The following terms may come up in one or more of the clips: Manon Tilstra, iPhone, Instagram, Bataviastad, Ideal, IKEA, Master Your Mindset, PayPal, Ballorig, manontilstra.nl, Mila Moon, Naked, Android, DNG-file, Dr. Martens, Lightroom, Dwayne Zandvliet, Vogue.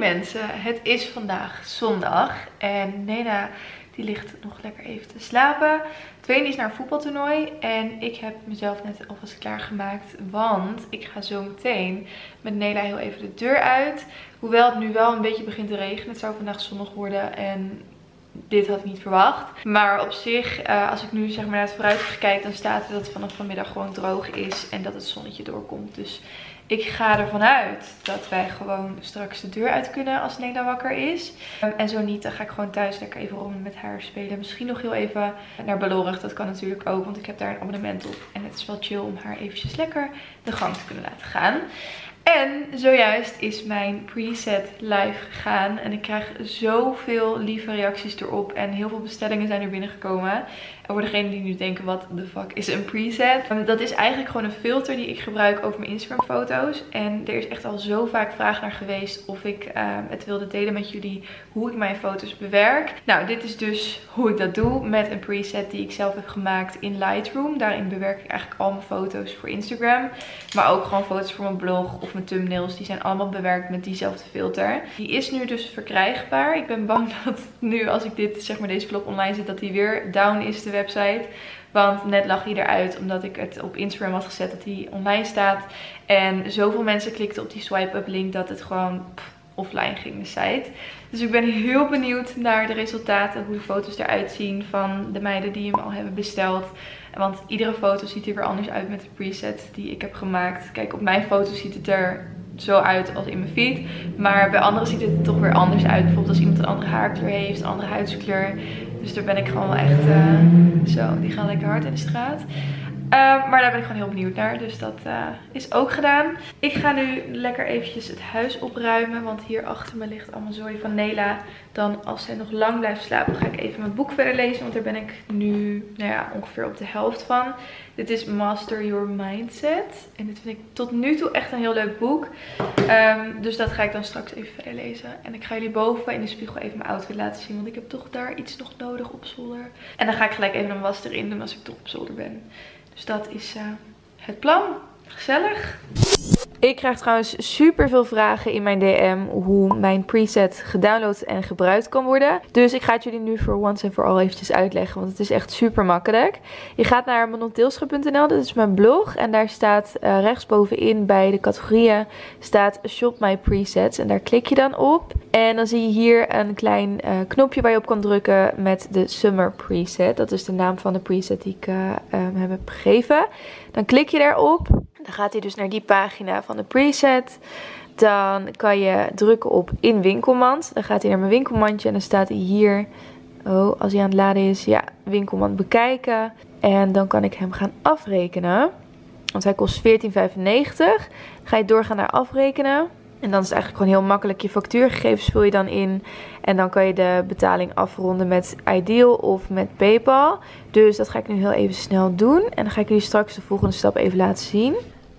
mensen, het is vandaag zondag en Nena die ligt nog lekker even te slapen. Twee is naar een voetbaltoernooi en ik heb mezelf net alvast klaargemaakt, want ik ga zo meteen met Nela heel even de deur uit. Hoewel het nu wel een beetje begint te regenen, het zou vandaag zonnig worden en dit had ik niet verwacht. Maar op zich, als ik nu zeg maar naar het vooruitzicht kijk, dan staat er dat het vanaf vanmiddag gewoon droog is en dat het zonnetje doorkomt. Dus ik ga ervan uit dat wij gewoon straks de deur uit kunnen als Nena wakker is. En zo niet, dan ga ik gewoon thuis lekker even rond met haar spelen. Misschien nog heel even naar Ballorig, dat kan natuurlijk ook, want ik heb daar een abonnement op. En het is wel chill om haar eventjes lekker de gang te kunnen laten gaan. En zojuist is mijn preset live gegaan en ik krijg zoveel lieve reacties erop en heel veel bestellingen zijn er binnengekomen. En voor degenen die nu denken, wat de fuck is een preset? Dat is eigenlijk gewoon een filter die ik gebruik over mijn Instagram foto's. En er is echt al zo vaak vraag naar geweest of ik het wilde delen met jullie hoe ik mijn foto's bewerk. Nou, dit is dus hoe ik dat doe met een preset die ik zelf heb gemaakt in Lightroom. Daarin bewerk ik eigenlijk al mijn foto's voor Instagram. Maar ook gewoon foto's voor mijn blog of mijn thumbnails. Die zijn allemaal bewerkt met diezelfde filter. Die is nu dus verkrijgbaar. Ik ben bang dat nu als ik dit, zeg maar deze vlog online zet, dat die weer down is te website. Want net lag hij eruit omdat ik het op Instagram had gezet dat hij online staat. En zoveel mensen klikten op die swipe-up link dat het gewoon offline ging, de site. Dus ik ben heel benieuwd naar de resultaten, hoe de foto's eruit zien van de meiden die hem al hebben besteld. Want iedere foto ziet er weer anders uit met de preset die ik heb gemaakt. Kijk, op mijn foto ziet het er zo uit als in mijn feed. Maar bij anderen ziet het er toch weer anders uit. Bijvoorbeeld als iemand een andere haarkleur heeft, een andere huidskleur. Dus daar ben ik gewoon wel echt... zo, die gaan lekker hard in de straat. Maar daar ben ik gewoon heel benieuwd naar. Dus dat is ook gedaan. Ik ga nu lekker eventjes het huis opruimen. Want hier achter me ligt allemaal zooi van Nela. Dan als zij nog lang blijft slapen ga ik even mijn boek verder lezen. Want daar ben ik nu ongeveer op de helft van. Dit is Master Your Mindset. En dit vind ik tot nu toe echt een heel leuk boek. Dus dat ga ik dan straks even verder lezen. En ik ga jullie boven in de spiegel even mijn outfit laten zien. Want ik heb toch daar iets nog nodig op zolder. En dan ga ik gelijk even een was erin doen als ik toch op zolder ben. Dus dat is het plan. Gezellig. Ik krijg trouwens super veel vragen in mijn DM hoe mijn preset gedownload en gebruikt kan worden. Dus ik ga het jullie nu voor once and for all eventjes uitleggen, want het is echt super makkelijk. Je gaat naar manontilstra.nl, dat is mijn blog. En daar staat rechtsbovenin bij de categorieën staat Shop My Presets. En daar klik je dan op. En dan zie je hier een klein knopje waar je op kan drukken met de Summer Preset. Dat is de naam van de preset die ik heb gegeven. Dan klik je daarop. Dan gaat hij dus naar die pagina van de preset. Dan kan je drukken op in winkelmand. Dan gaat hij naar mijn winkelmandje en dan staat hij hier. Oh, als hij aan het laden is. Ja, winkelmand bekijken. En dan kan ik hem gaan afrekenen. Want hij kost €14,95. Ga je doorgaan naar afrekenen. En dan is het eigenlijk gewoon heel makkelijk. Je factuurgegevens vul je dan in. En dan kan je de betaling afronden met Ideal of met PayPal. Dus dat ga ik nu heel even snel doen. En dan ga ik jullie straks de volgende stap even laten zien.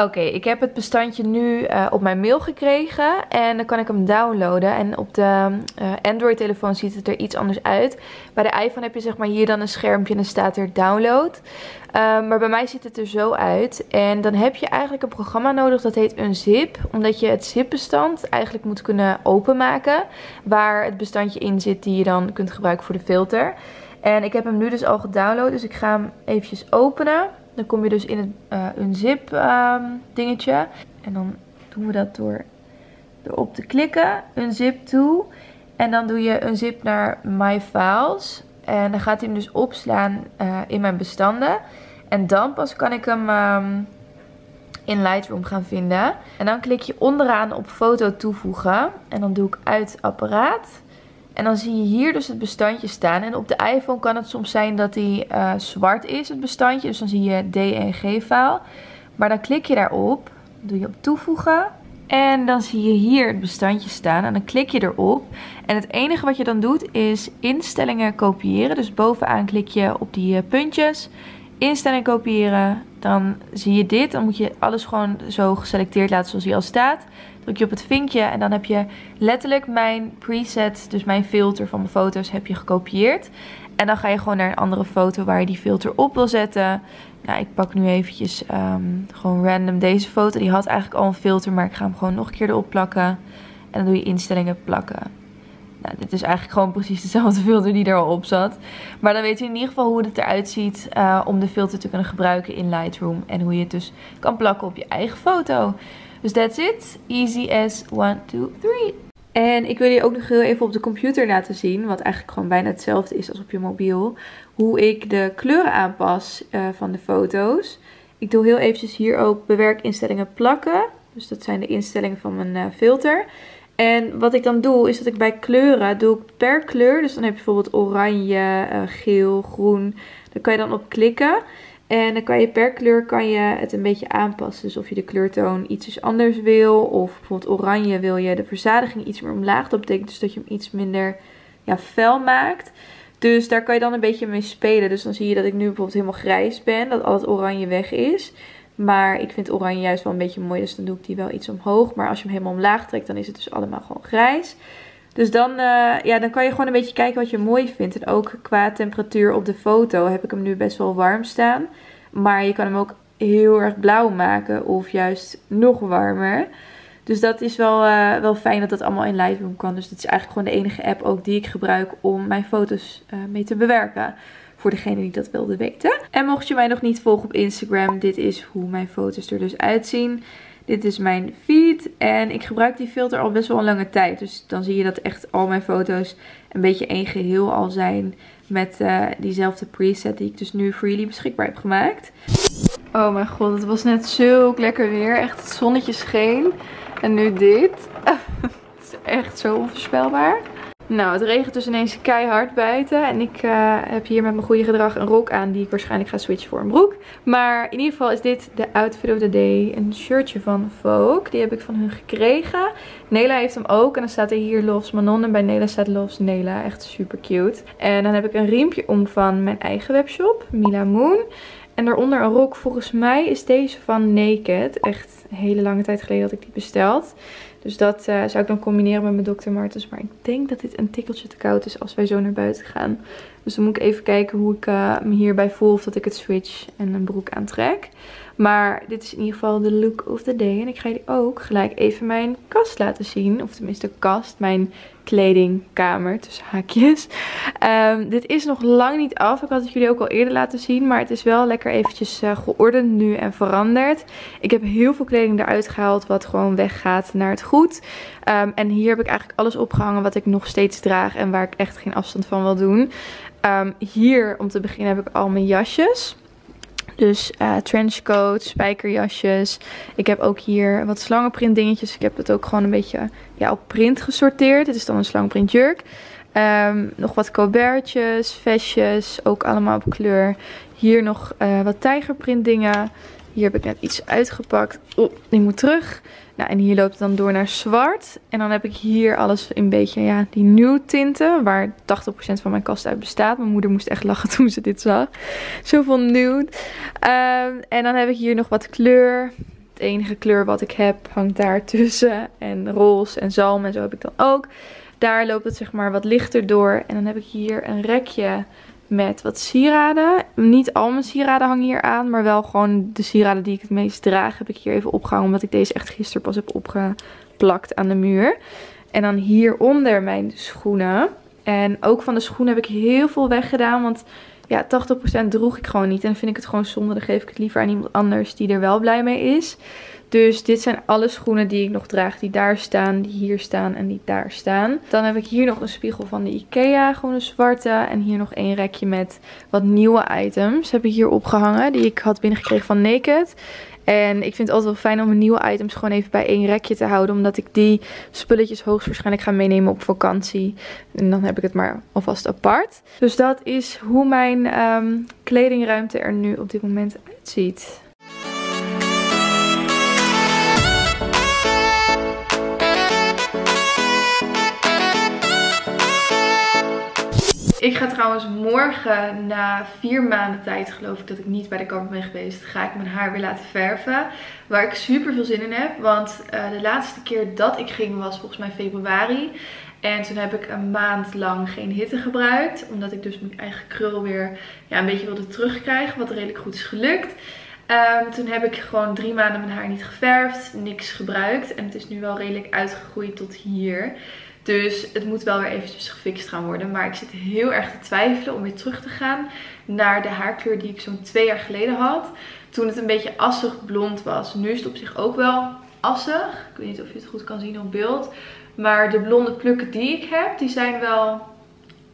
Oké, ik heb het bestandje nu op mijn mail gekregen. En dan kan ik hem downloaden. En op de Android telefoon ziet het er iets anders uit. Bij de iPhone heb je zeg maar hier dan een schermpje en dan staat er download. Maar bij mij ziet het er zo uit. En dan heb je eigenlijk een programma nodig dat heet een zip. Omdat je het zipbestand eigenlijk moet kunnen openmaken. Waar het bestandje in zit die je dan kunt gebruiken voor de filter. En ik heb hem nu dus al gedownload. Dus ik ga hem eventjes openen. Dan kom je dus in het unzip dingetje. En dan doen we dat door erop te klikken. Unzip to. En dan doe je unzip naar My Files. En dan gaat hij hem dus opslaan in mijn bestanden. En dan pas kan ik hem in Lightroom gaan vinden. En dan klik je onderaan op foto toevoegen. En dan doe ik uit apparaat. En dan zie je hier dus het bestandje staan. En op de iPhone kan het soms zijn dat die zwart is, het bestandje. Dus dan zie je DNG-file. Maar dan klik je daarop. Doe je op toevoegen. En dan zie je hier het bestandje staan. En dan klik je erop. En het enige wat je dan doet is instellingen kopiëren. Dus bovenaan klik je op die puntjes. Instellingen kopiëren. Dan zie je dit. Dan moet je alles gewoon zo geselecteerd laten zoals hij al staat. Druk je op het vinkje en dan heb je letterlijk mijn preset, dus mijn filter van mijn foto's, heb je gekopieerd. En dan ga je gewoon naar een andere foto waar je die filter op wil zetten. Nou, ik pak nu eventjes gewoon random deze foto. Die had eigenlijk al een filter, maar ik ga hem gewoon nog een keer erop plakken. En dan doe je instellingen plakken. Nou, dit is eigenlijk gewoon precies dezelfde filter die er al op zat. Maar dan weet je in ieder geval hoe het eruit ziet om de filter te kunnen gebruiken in Lightroom. En hoe je het dus kan plakken op je eigen foto. Dus that's it. Easy as 1, 2, 3. En ik wil je ook nog heel even op de computer laten zien, wat eigenlijk gewoon bijna hetzelfde is als op je mobiel, hoe ik de kleuren aanpas van de foto's. Ik doe heel eventjes hier ook bewerkinstellingen plakken. Dus dat zijn de instellingen van mijn filter. En wat ik dan doe, is dat ik bij kleuren, doe ik per kleur. Dus dan heb je bijvoorbeeld oranje, geel, groen. Daar kan je dan op klikken. En dan kan je per kleur het een beetje aanpassen. Dus of je de kleurtoon iets anders wil. Of bijvoorbeeld oranje wil je de verzadiging iets meer omlaag. Dat betekent dus dat je hem iets minder fel maakt. Dus daar kan je dan een beetje mee spelen. Dus dan zie je dat ik nu bijvoorbeeld helemaal grijs ben. Dat al het oranje weg is. Maar ik vind oranje juist wel een beetje mooi. Dus dan doe ik die wel iets omhoog. Maar als je hem helemaal omlaag trekt, dan is het dus allemaal gewoon grijs. Dus dan, dan kan je gewoon een beetje kijken wat je mooi vindt. En ook qua temperatuur op de foto heb ik hem nu best wel warm staan. Maar je kan hem ook heel erg blauw maken of juist nog warmer. Dus dat is wel fijn dat dat allemaal in Lightroom kan. Dus dit is eigenlijk gewoon de enige app ook die ik gebruik om mijn foto's mee te bewerken. Voor degene die dat wilde weten. En mocht je mij nog niet volgen op Instagram, dit is hoe mijn foto's er dus uitzien. Dit is mijn feed en ik gebruik die filter al best wel een lange tijd. Dus dan zie je dat echt al mijn foto's een beetje één geheel al zijn met diezelfde preset die ik dus nu voor jullie beschikbaar heb gemaakt. Oh mijn god, het was net zo lekker weer. Echt het zonnetje scheen. En nu dit. Het is echt zo onvoorspelbaar. Nou, het regent dus ineens keihard buiten. En ik heb hier met mijn goede gedrag een rok aan die ik waarschijnlijk ga switchen voor een broek. Maar in ieder geval is dit de outfit of the day. Een shirtje van Vogue. Die heb ik van hun gekregen. Nela heeft hem ook. En dan staat er hier Loves Manon. En bij Nela staat Loves Nela. Echt super cute. En dan heb ik een riempje om van mijn eigen webshop. Mila Moon. En daaronder een rok. Volgens mij is deze van Naked. Echt een hele lange tijd geleden had ik die besteld. Dus dat zou ik dan combineren met mijn Dr. Martens. Maar ik denk dat dit een tikkeltje te koud is als wij zo naar buiten gaan. Dus dan moet ik even kijken hoe ik me hierbij voel. Of dat ik het switch en een broek aantrek. Maar dit is in ieder geval de look of the day. En ik ga jullie ook gelijk even mijn kast laten zien. Of tenminste kast. Mijn kledingkamer. Tussen haakjes. Dit is nog lang niet af. Ik had het jullie ook al eerder laten zien. Maar het is wel lekker eventjes geordend nu en veranderd. Ik heb heel veel kleding eruit gehaald. Wat gewoon weggaat naar het goed. En hier heb ik eigenlijk alles opgehangen wat ik nog steeds draag. En waar ik echt geen afstand van wil doen. Hier om te beginnen heb ik al mijn jasjes. Dus trenchcoats, spijkerjasjes. Ik heb ook hier wat slangenprint dingetjes. Ik heb het ook gewoon een beetje op print gesorteerd. Dit is dan een slangenprint jurk. Nog wat colbertjes, vestjes. Ook allemaal op kleur. Hier nog wat tijgerprint dingen. Hier heb ik net iets uitgepakt. Oh, die moet terug. Nou, en hier loopt het dan door naar zwart. En dan heb ik hier alles een beetje, die nude tinten. Waar 80% van mijn kast uit bestaat. Mijn moeder moest echt lachen toen ze dit zag. Zoveel nude. En dan heb ik hier nog wat kleur. Het enige kleur wat ik heb hangt daar tussen. En roze en zalm en zo heb ik dan ook. Daar loopt het zeg maar wat lichter door. En dan heb ik hier een rekje met wat sieraden. Niet al mijn sieraden hangen hier aan. Maar wel gewoon de sieraden die ik het meest draag. Heb ik hier even opgehangen. Omdat ik deze echt gisteren pas heb opgeplakt aan de muur. En dan hieronder mijn schoenen. En ook van de schoenen heb ik heel veel weggedaan. Want 80% droeg ik gewoon niet. En dan vind ik het gewoon zonde. Dan geef ik het liever aan iemand anders die er wel blij mee is. Dus dit zijn alle schoenen die ik nog draag. Die daar staan, die hier staan en die daar staan. Dan heb ik hier nog een spiegel van de IKEA. Gewoon een zwarte. En hier nog één rekje met wat nieuwe items. Heb ik hier opgehangen. Die ik had binnengekregen van Naked. En ik vind het altijd wel fijn om mijn nieuwe items gewoon even bij één rekje te houden. Omdat ik die spulletjes hoogstwaarschijnlijk ga meenemen op vakantie. En dan heb ik het maar alvast apart. Dus dat is hoe mijn kledingruimte er nu op dit moment uitziet. Ik ga trouwens morgen, na 4 maanden tijd geloof ik dat ik niet bij de kapper ben geweest, ga ik mijn haar weer laten verven. Waar ik super veel zin in heb, want de laatste keer dat ik ging was volgens mij februari. En toen heb ik een maand lang geen hitte gebruikt, omdat ik dus mijn eigen krul weer een beetje wilde terugkrijgen, wat redelijk goed is gelukt. Toen heb ik gewoon 3 maanden mijn haar niet geverfd, niks gebruikt. En het is nu wel redelijk uitgegroeid tot hier. Dus het moet wel weer eventjes gefixt gaan worden. Maar ik zit heel erg te twijfelen om weer terug te gaan naar de haarkleur die ik zo'n 2 jaar geleden had. Toen het een beetje assig blond was. Nu is het op zich ook wel assig. Ik weet niet of je het goed kan zien op beeld. Maar de blonde plukken die ik heb, die zijn wel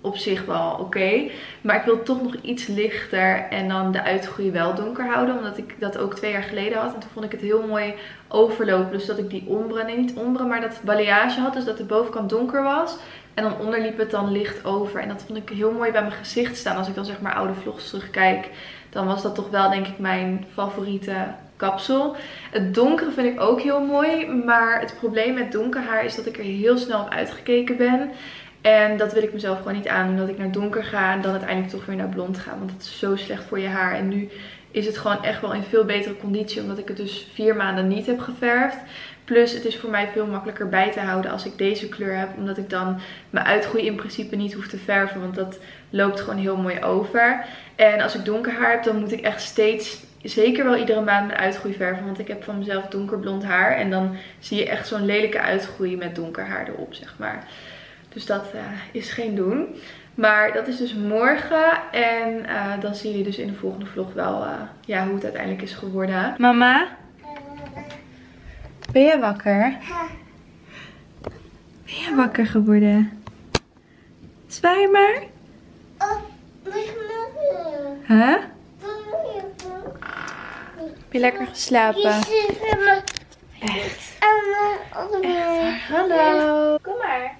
op zich wel oké. Maar ik wil toch nog iets lichter en dan de uitgroei wel donker houden. Omdat ik dat ook 2 jaar geleden had. En toen vond ik het heel mooi overlopen. Dus dat ik die ombre, nee niet ombre, maar dat balayage had. Dus dat de bovenkant donker was. En dan onderliep het dan licht over. En dat vond ik heel mooi bij mijn gezicht staan. Als ik dan zeg maar oude vlogs terugkijk, dan was dat toch wel denk ik mijn favoriete kapsel. Het donkere vind ik ook heel mooi. Maar het probleem met donker haar is dat ik er heel snel op uitgekeken ben. En dat wil ik mezelf gewoon niet aandoen. Dat ik naar donker ga en dan uiteindelijk toch weer naar blond ga. Want dat is zo slecht voor je haar. En nu is het gewoon echt wel in veel betere conditie. Omdat ik het dus 4 maanden niet heb geverfd. Plus het is voor mij veel makkelijker bij te houden als ik deze kleur heb. Omdat ik dan mijn uitgroei in principe niet hoef te verven. Want dat loopt gewoon heel mooi over. En als ik donker haar heb, dan moet ik echt steeds, zeker wel iedere maand, mijn uitgroei verven. Want ik heb van mezelf donkerblond haar. En dan zie je echt zo'n lelijke uitgroei met donker haar erop, zeg maar. Dus dat is geen doen. Maar dat is dus morgen. En dan zien jullie dus in de volgende vlog wel ja, hoe het uiteindelijk is geworden. Mama? Ben je wakker? Ben je wakker geworden? Zwaai maar. Huh? Heb je lekker geslapen? Echt? Echt? Hallo. Kom maar.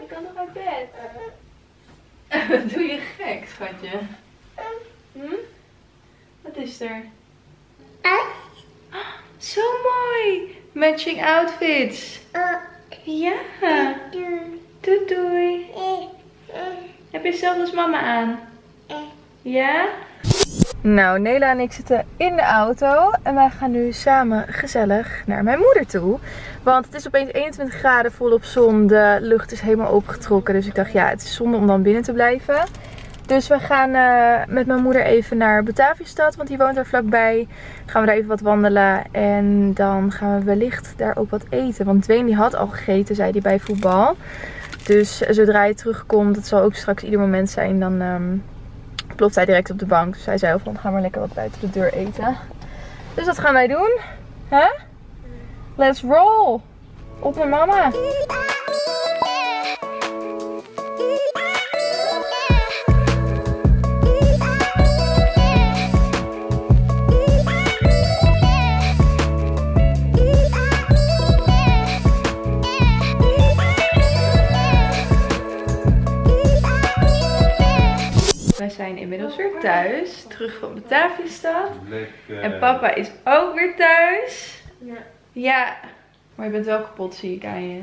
Ik kan nog uit bed. Doe je gek, schatje? Hm? Wat is er? Oh, zo mooi! Matching outfits. Ja. Doei doei. Heb je hetzelfde als mama aan? Ja? Nou, Nela en ik zitten in de auto en wij gaan nu samen gezellig naar mijn moeder toe. Want het is opeens 21 graden, volop zon, de lucht is helemaal opengetrokken. Dus ik dacht, ja, het is zonde om dan binnen te blijven. Dus we gaan met mijn moeder even naar Bataviastad, want die woont daar vlakbij. Dan gaan we daar even wat wandelen en dan gaan we wellicht daar ook wat eten. Want Dwayne die had al gegeten, zei hij, bij voetbal. Dus zodra hij terugkomt, dat zal ook straks ieder moment zijn, dan ploft hij direct op de bank. Dus hij zei al van, ga maar lekker wat buiten de deur eten. Dus dat gaan wij doen. Huh? Let's roll! Op naar mama! We zijn inmiddels weer thuis, terug van Bataviastad. En papa is ook weer thuis. Ja. Ja, maar je bent wel kapot, zie ik aan je.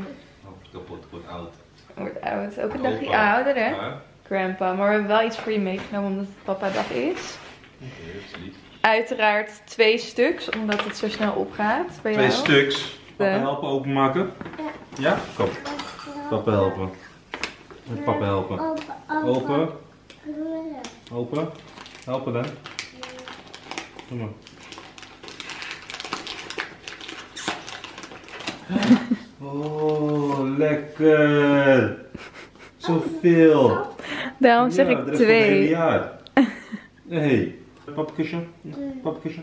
Kapot, wordt oud. Wordt oud, ook een dagje ouder, hè? Ja. Grandpa, maar we hebben wel iets voor je meegenomen omdat het papa dag is. Oké, dat is lief. Uiteraard 2 stuks, omdat het zo snel opgaat bij jou. 2 stuks. Papa helpen openmaken? Ja. Ja? Kom. Papa helpen. Met papa helpen. Open. Open. Helpen dan. Kom maar. Oh, lekker. Zoveel. Daarom zeg ik 2. Ja, dat is een hey. Papkusje. Papkusje.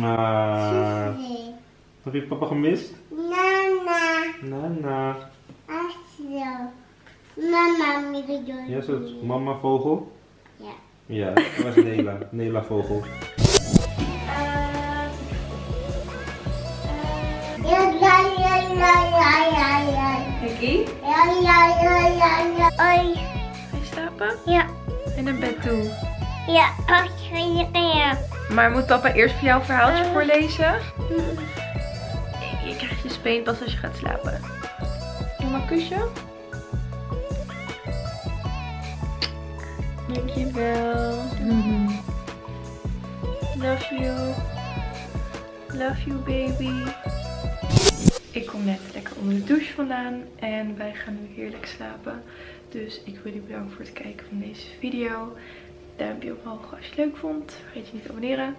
Maar. Heb je papa gemist? Nana. Nana. Aslo. Mama, middeljoen. Ja, zo. Mama vogel? Ja. Ja, dat was Nela. Nela vogel. Hekkie? Ja. Oi. Ga je slapen? Ja. En naar bed toe? Ja, als je ja. Maar moet papa eerst voor jou een verhaaltje voorlezen? Je krijgt je speen pas als je gaat slapen. Doe maar een kusje. Dankjewel. Love you. Love you, baby. Ik kom net lekker onder de douche vandaan en wij gaan nu heerlijk slapen. Dus ik wil jullie bedanken voor het kijken van deze video. duimpje omhoog als je het leuk vond. Vergeet je niet te abonneren.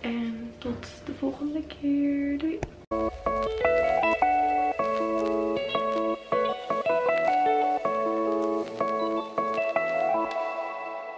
En tot de volgende keer. Doei!